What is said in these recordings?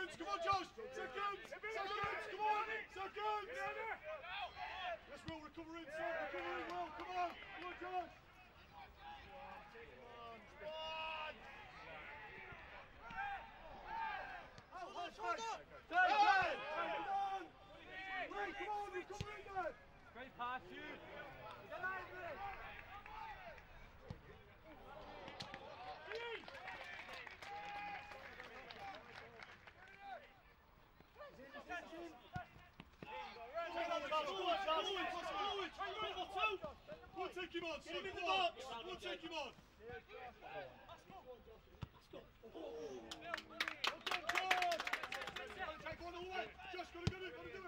Seconds, come on Josh! Seconds, come on! Seconds! Yes, Will, recover in, Will, come on Josh! Come on! Oh, Josh, hold up! Take, Will, come on, recover in there! Great pass, you! Get out of there! We'll take him on, son. We'll take him on. Let's go. Take one away. Josh, gotta do it. Get up.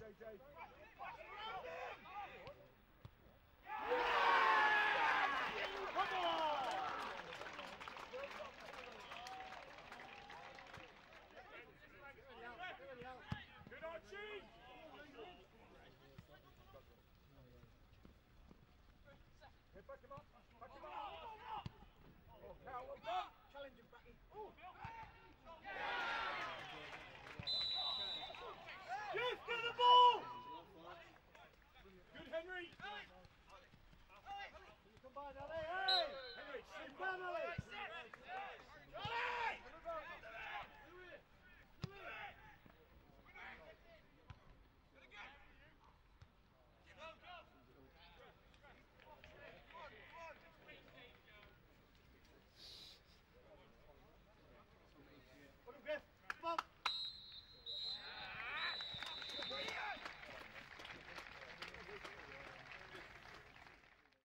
JJ.